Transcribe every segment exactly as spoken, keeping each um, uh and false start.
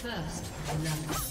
First, love.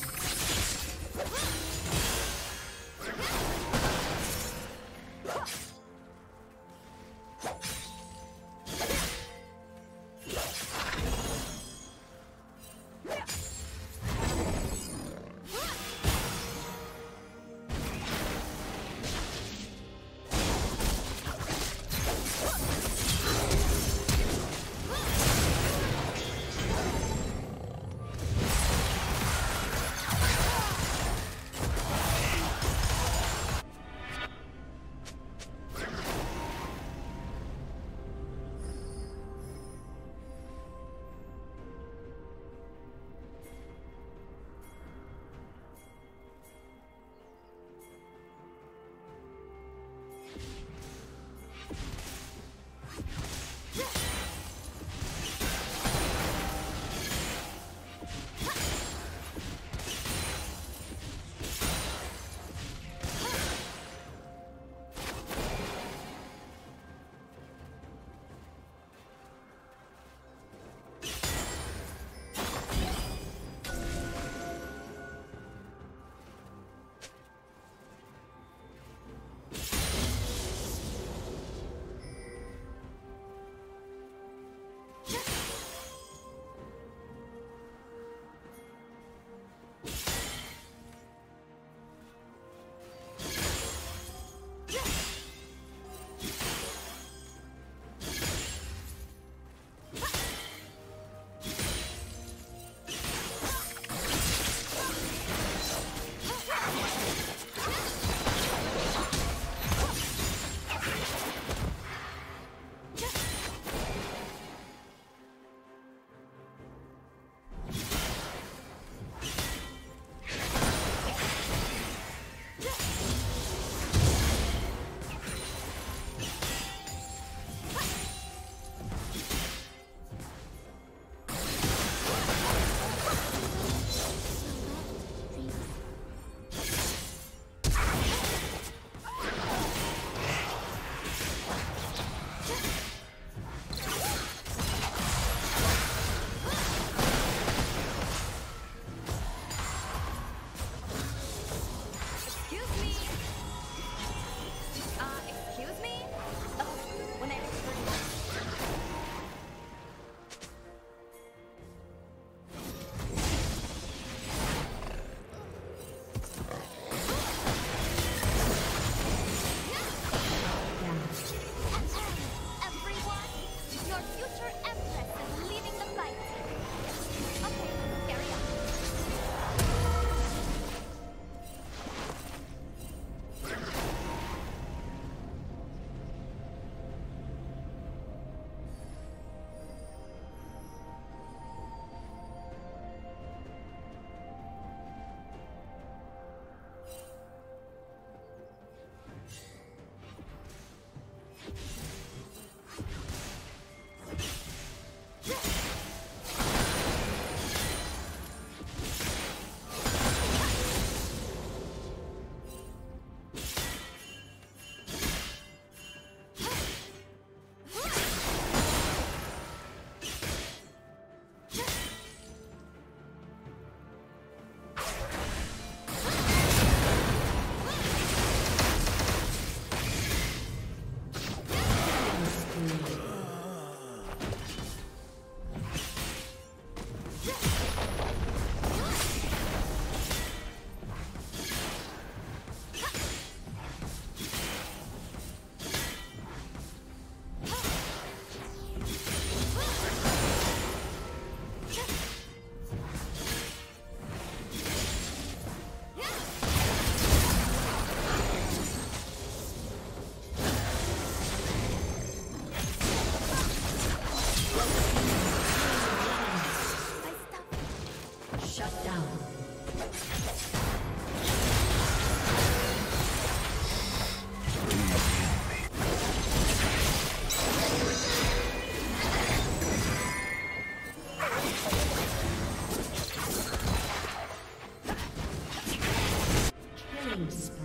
Killing spree.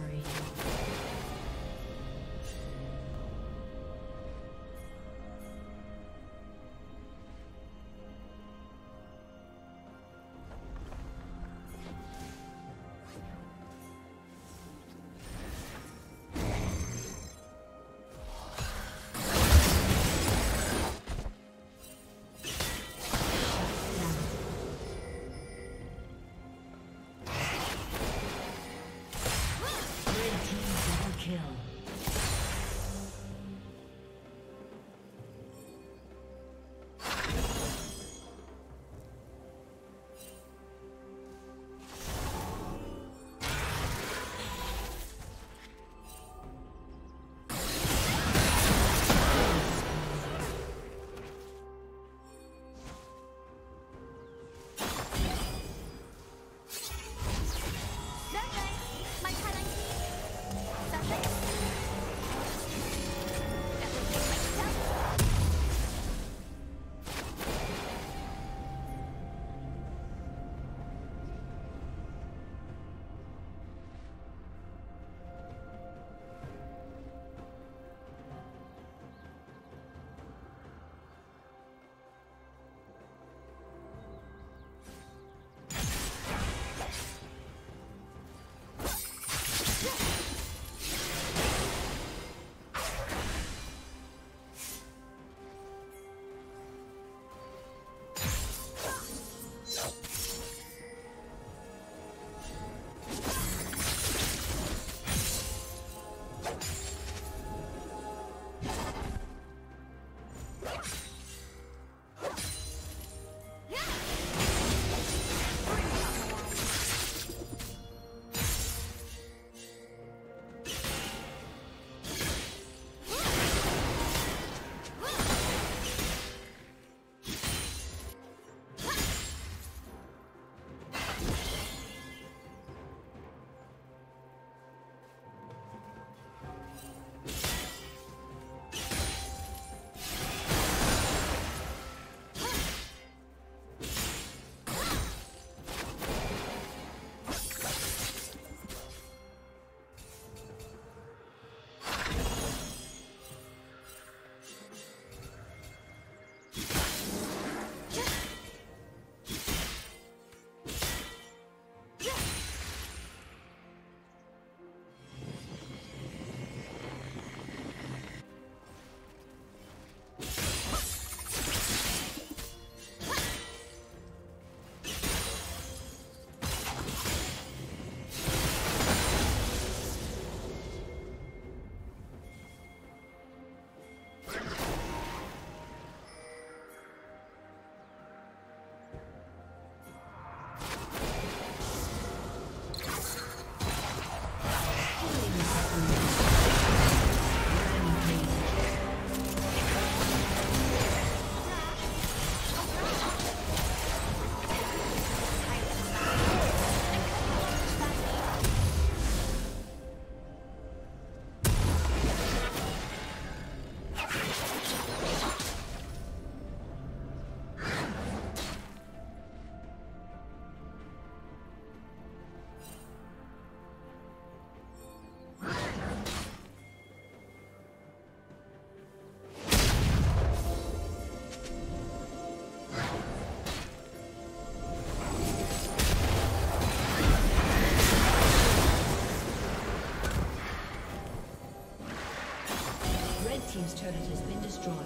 Team's turret has been destroyed.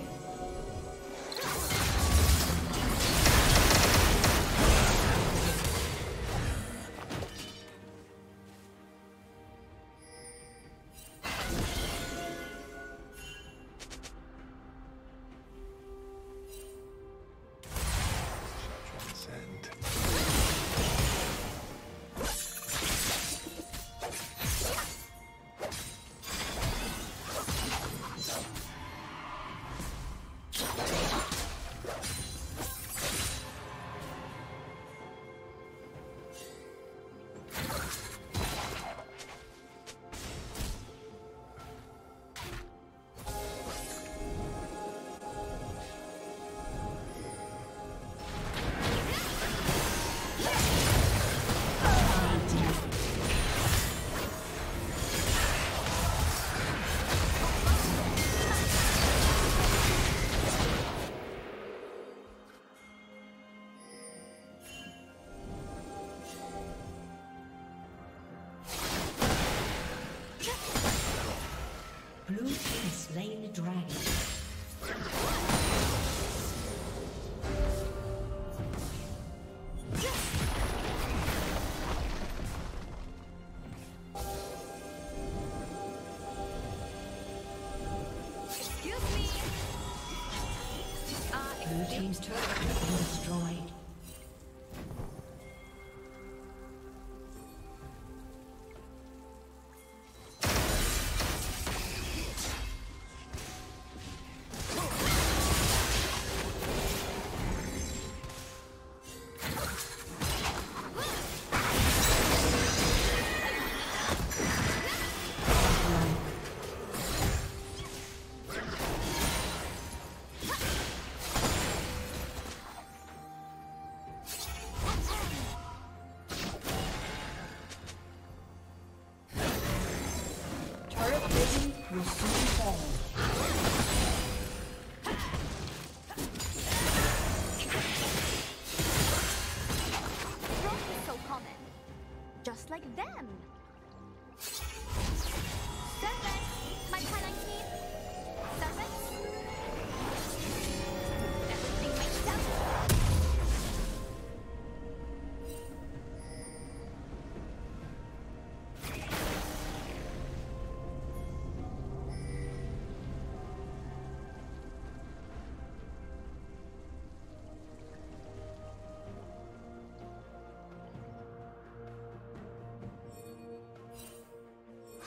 Blue team has slain the dragon.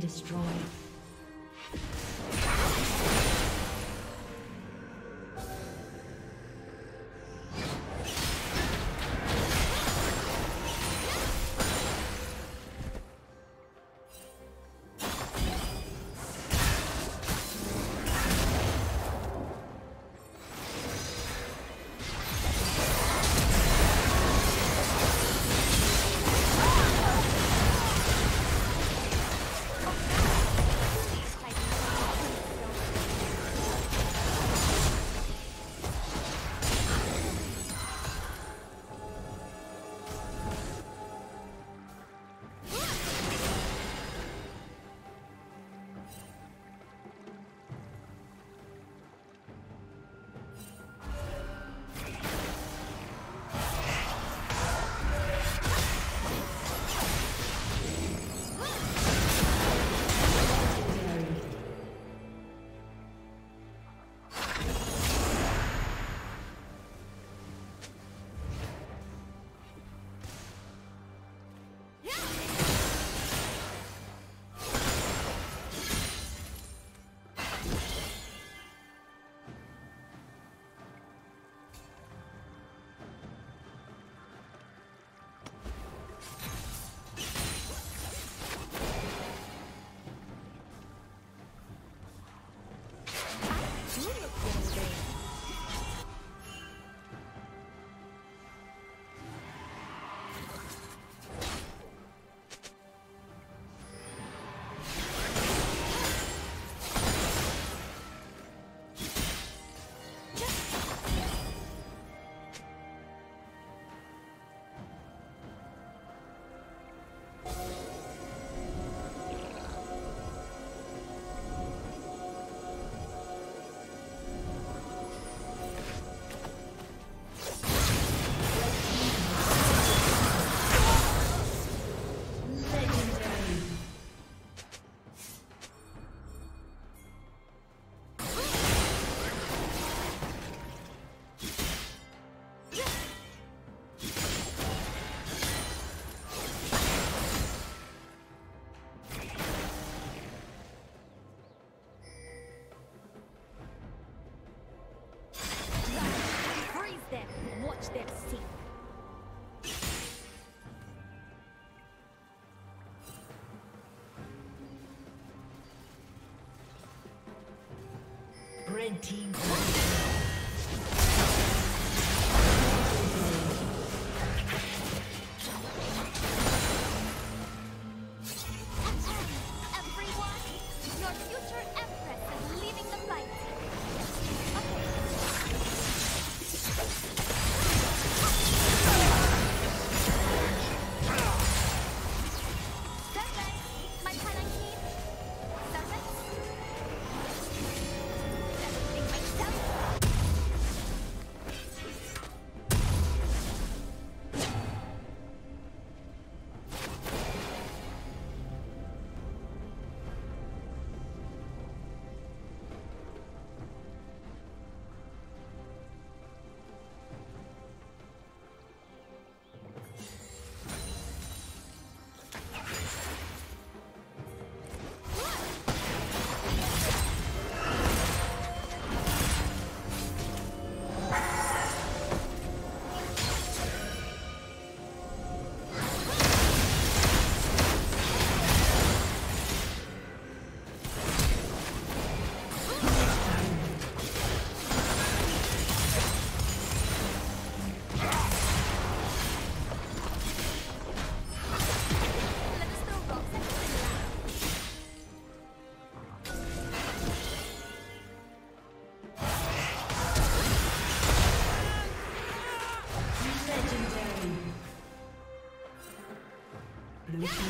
Destroyed. Red team.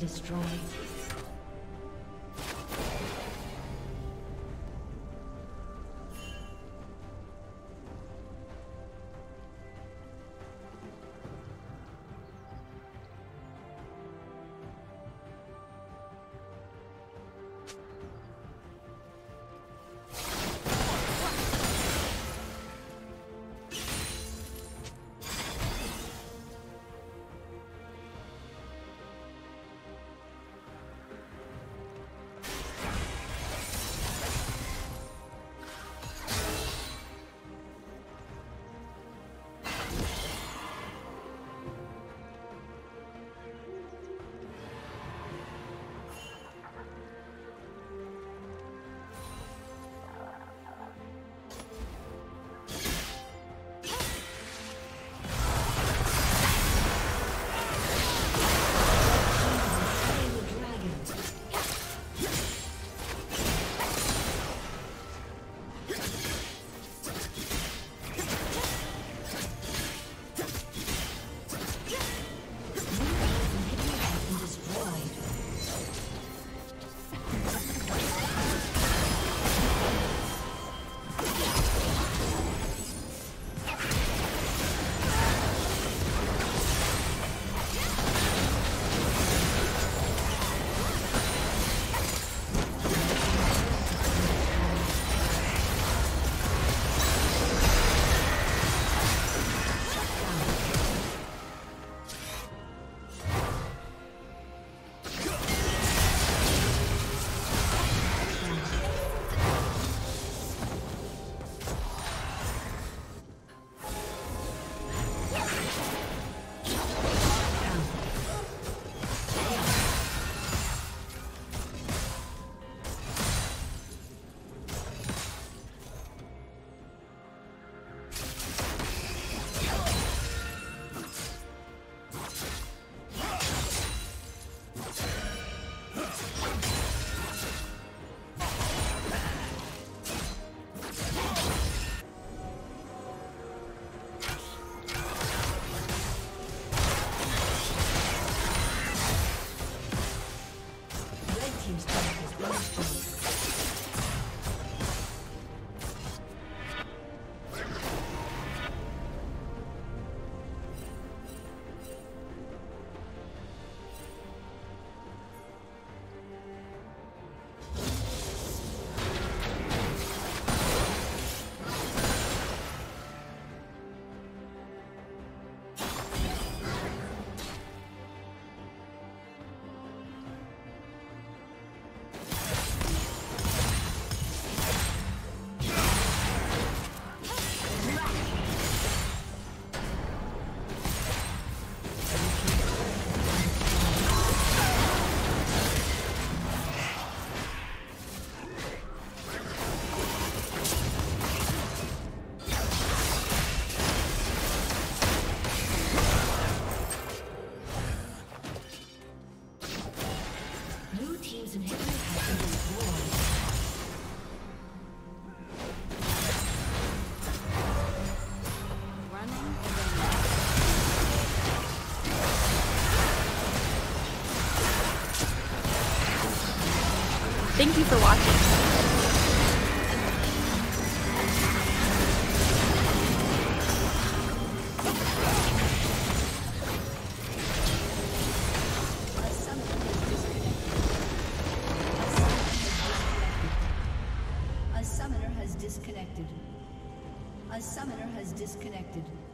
Destroyed. team's turret has been destroyed. Thank you for watching. A summoner has disconnected. A summoner has disconnected.